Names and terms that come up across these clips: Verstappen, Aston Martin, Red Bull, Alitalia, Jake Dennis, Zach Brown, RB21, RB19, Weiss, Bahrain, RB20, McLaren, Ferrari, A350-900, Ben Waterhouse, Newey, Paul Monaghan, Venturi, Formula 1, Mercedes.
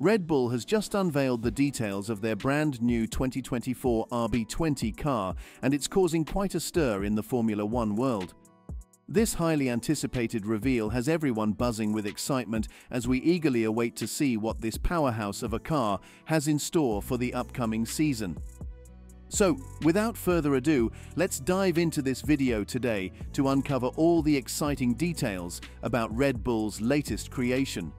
Red Bull has just unveiled the details of their brand new 2024 RB20 car, and it's causing quite a stir in the Formula 1 world. This highly anticipated reveal has everyone buzzing with excitement as we eagerly await to see what this powerhouse of a car has in store for the upcoming season. So, without further ado, let's dive into this video today to uncover all the exciting details about Red Bull's latest creation.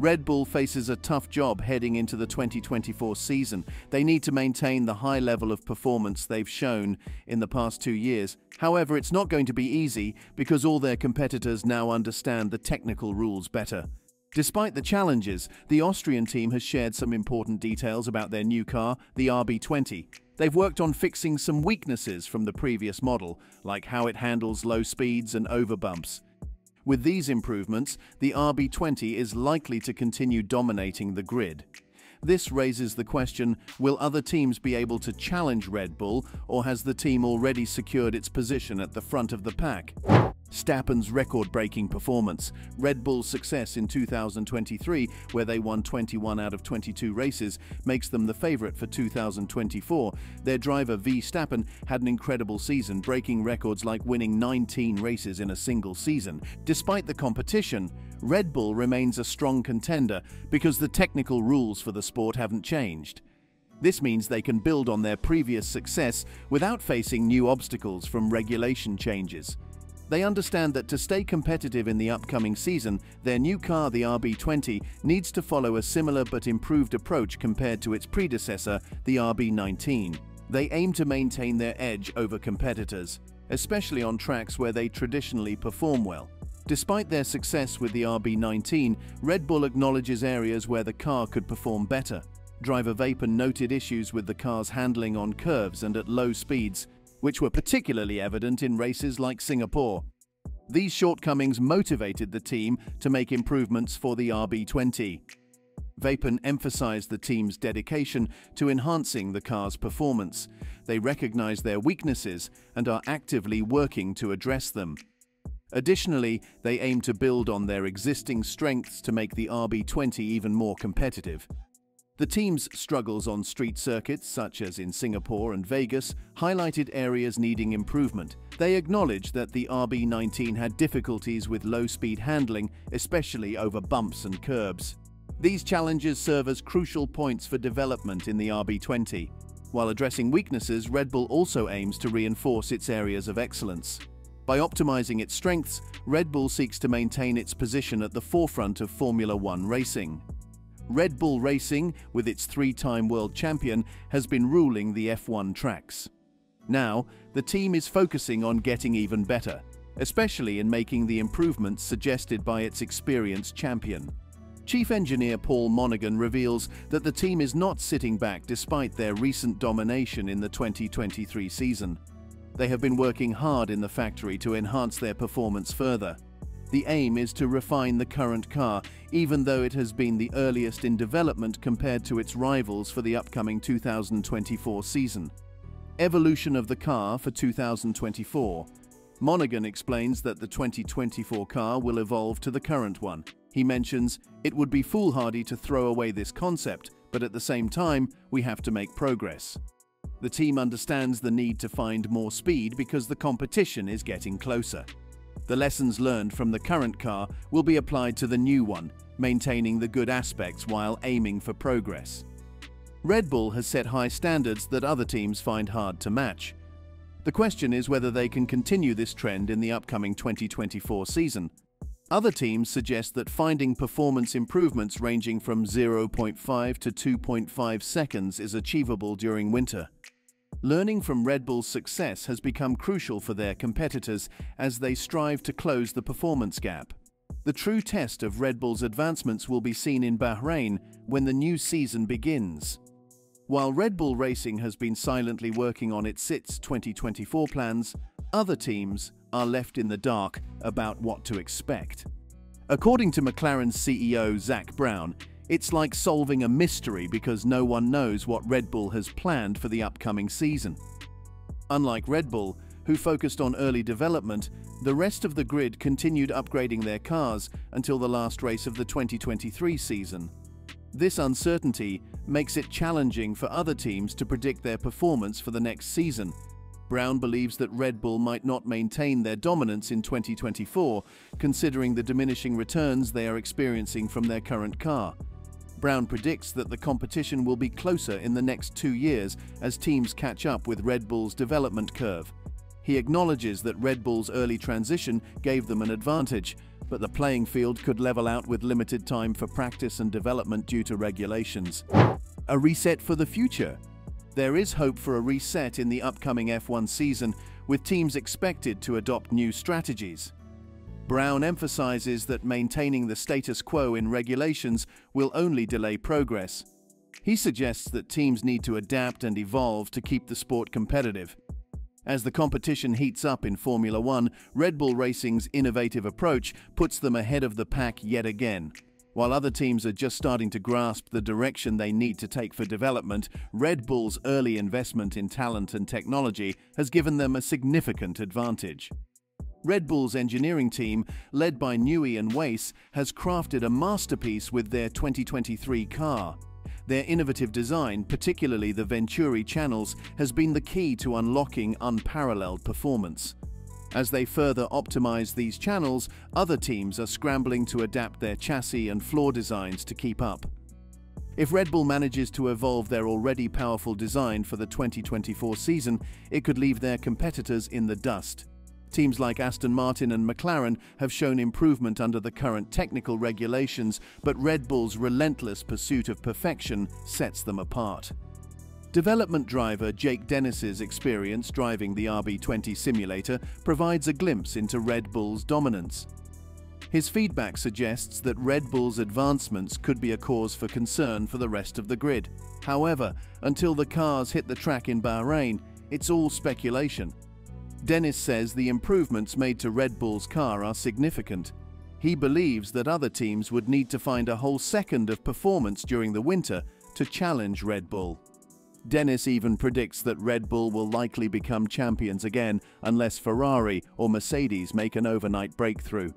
Red Bull faces a tough job heading into the 2024 season. They need to maintain the high level of performance they've shown in the past 2 years. However, it's not going to be easy because all their competitors now understand the technical rules better. Despite the challenges, the Austrian team has shared some important details about their new car, the RB20. They've worked on fixing some weaknesses from the previous model, like how it handles low speeds and overbumps. With these improvements, the RB20 is likely to continue dominating the grid. This raises the question, will other teams be able to challenge Red Bull, or has the team already secured its position at the front of the pack? Verstappen's record-breaking performance. Red Bull's success in 2023, where they won 21 out of 22 races, makes them the favorite for 2024. Their driver Verstappen had an incredible season, breaking records like winning 19 races in a single season. Despite the competition, Red Bull remains a strong contender because the technical rules for the sport haven't changed. This means they can build on their previous success without facing new obstacles from regulation changes. They understand that to stay competitive in the upcoming season, their new car, the RB20, needs to follow a similar but improved approach compared to its predecessor, the RB19. They aim to maintain their edge over competitors, especially on tracks where they traditionally perform well. Despite their success with the RB19, Red Bull acknowledges areas where the car could perform better. Driver Verstappen noted issues with the car's handling on curves and at low speeds, which were particularly evident in races like Singapore. These shortcomings motivated the team to make improvements for the RB20. Verstappen emphasized the team's dedication to enhancing the car's performance. They recognize their weaknesses and are actively working to address them. Additionally, they aim to build on their existing strengths to make the RB20 even more competitive. The team's struggles on street circuits, such as in Singapore and Vegas, highlighted areas needing improvement. They acknowledged that the RB19 had difficulties with low-speed handling, especially over bumps and curbs. These challenges serve as crucial points for development in the RB20. While addressing weaknesses, Red Bull also aims to reinforce its areas of excellence. By optimizing its strengths, Red Bull seeks to maintain its position at the forefront of Formula 1 racing. Red Bull Racing, with its three-time world champion, has been ruling the F1 tracks. Now, the team is focusing on getting even better, especially in making the improvements suggested by its experienced champion. Chief Engineer Paul Monaghan reveals that the team is not sitting back despite their recent domination in the 2023 season. They have been working hard in the factory to enhance their performance further. The aim is to refine the current car, even though it has been the earliest in development compared to its rivals for the upcoming 2024 season. Evolution of the car for 2024. Monaghan explains that the 2024 car will evolve to the current one. He mentions, "It would be foolhardy to throw away this concept, but at the same time, we have to make progress." The team understands the need to find more speed because the competition is getting closer. The lessons learned from the current car will be applied to the new one, maintaining the good aspects while aiming for progress. Red Bull has set high standards that other teams find hard to match. The question is whether they can continue this trend in the upcoming 2024 season. Other teams suggest that finding performance improvements ranging from 0.5 to 2.5 seconds is achievable during winter. Learning from Red Bull's success has become crucial for their competitors as they strive to close the performance gap. The true test of Red Bull's advancements will be seen in Bahrain when the new season begins. While Red Bull Racing has been silently working on its 2024 plans, other teams are left in the dark about what to expect. According to McLaren's CEO Zach Brown, "It's like solving a mystery because no one knows what Red Bull has planned for the upcoming season." Unlike Red Bull, who focused on early development, the rest of the grid continued upgrading their cars until the last race of the 2023 season. This uncertainty makes it challenging for other teams to predict their performance for the next season. Brown believes that Red Bull might not maintain their dominance in 2024, considering the diminishing returns they are experiencing from their current car. Brown predicts that the competition will be closer in the next 2 years as teams catch up with Red Bull's development curve. He acknowledges that Red Bull's early transition gave them an advantage, but the playing field could level out with limited time for practice and development due to regulations. A reset for the future. There is hope for a reset in the upcoming F1 season, with teams expected to adopt new strategies. Brown emphasizes that maintaining the status quo in regulations will only delay progress. He suggests that teams need to adapt and evolve to keep the sport competitive. As the competition heats up in Formula 1, Red Bull Racing's innovative approach puts them ahead of the pack yet again. While other teams are just starting to grasp the direction they need to take for development, Red Bull's early investment in talent and technology has given them a significant advantage. Red Bull's engineering team, led by Newey and Weiss, has crafted a masterpiece with their 2023 car. Their innovative design, particularly the Venturi channels, has been the key to unlocking unparalleled performance. As they further optimize these channels, other teams are scrambling to adapt their chassis and floor designs to keep up. If Red Bull manages to evolve their already powerful design for the 2024 season, it could leave their competitors in the dust. Teams like Aston Martin and McLaren have shown improvement under the current technical regulations, but Red Bull's relentless pursuit of perfection sets them apart. Development driver Jake Dennis's experience driving the RB20 simulator provides a glimpse into Red Bull's dominance. His feedback suggests that Red Bull's advancements could be a cause for concern for the rest of the grid. However, until the cars hit the track in Bahrain, it's all speculation. Dennis says the improvements made to Red Bull's car are significant. He believes that other teams would need to find a whole second of performance during the winter to challenge Red Bull. Dennis even predicts that Red Bull will likely become champions again unless Ferrari or Mercedes make an overnight breakthrough.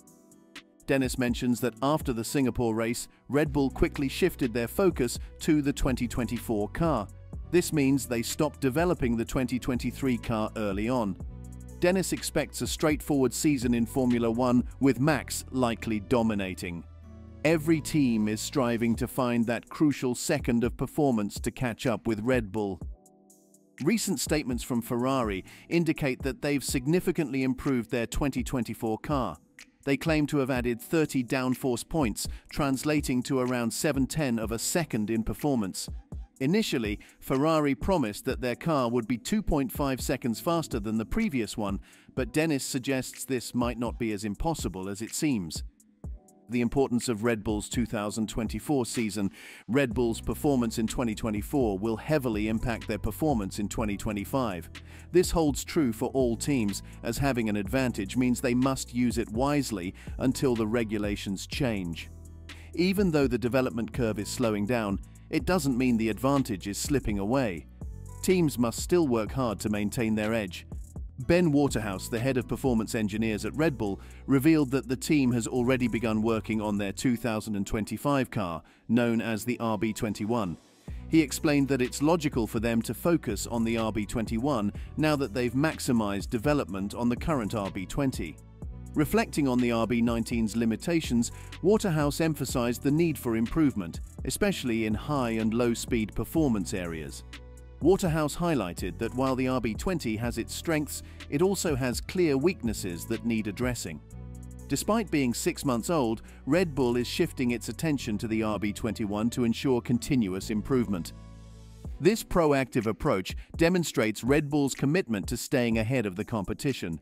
Dennis mentions that after the Singapore race, Red Bull quickly shifted their focus to the 2024 car. This means they stopped developing the 2023 car early on. Dennis expects a straightforward season in Formula 1, with Max likely dominating. Every team is striving to find that crucial second of performance to catch up with Red Bull. Recent statements from Ferrari indicate that they've significantly improved their 2024 car. They claim to have added 30 downforce points, translating to around 7/10 of a second in performance. Initially, Ferrari promised that their car would be 2.5 seconds faster than the previous one, but Dennis suggests this might not be as impossible as it seems. The importance of Red Bull's 2024 season. Red Bull's performance in 2024 will heavily impact their performance in 2025. This holds true for all teams, as having an advantage means they must use it wisely until the regulations change. Even though the development curve is slowing down, it doesn't mean the advantage is slipping away. Teams must still work hard to maintain their edge. Ben Waterhouse, the head of performance engineers at Red Bull, revealed that the team has already begun working on their 2025 car, known as the RB21. He explained that it's logical for them to focus on the RB21 now that they've maximized development on the current RB20. Reflecting on the RB19's limitations, Waterhouse emphasized the need for improvement, especially in high and low-speed performance areas. Waterhouse highlighted that while the RB20 has its strengths, it also has clear weaknesses that need addressing. Despite being 6 months old, Red Bull is shifting its attention to the RB21 to ensure continuous improvement. This proactive approach demonstrates Red Bull's commitment to staying ahead of the competition.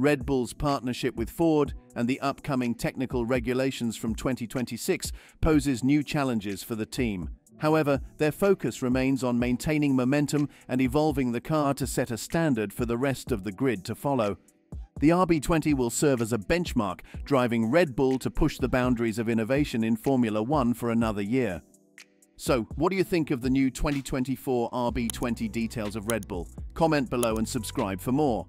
Red Bull's partnership with Ford and the upcoming technical regulations from 2026 poses new challenges for the team. However, their focus remains on maintaining momentum and evolving the car to set a standard for the rest of the grid to follow. The RB20 will serve as a benchmark, driving Red Bull to push the boundaries of innovation in Formula 1 for another year. So, what do you think of the new 2024 RB20 details of Red Bull? Comment below and subscribe for more.